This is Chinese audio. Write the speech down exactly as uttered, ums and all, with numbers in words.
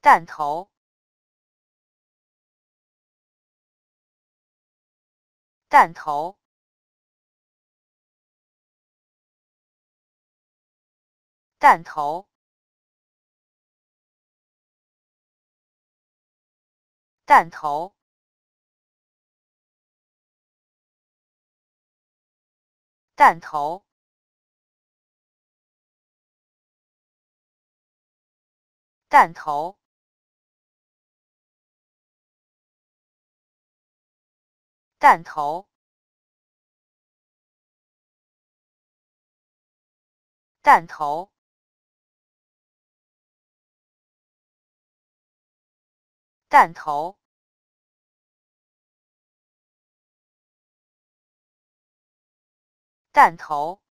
弹头。弹头。弹头。弹头。 弹头，弹头，弹头，弹头，弹头，弹头。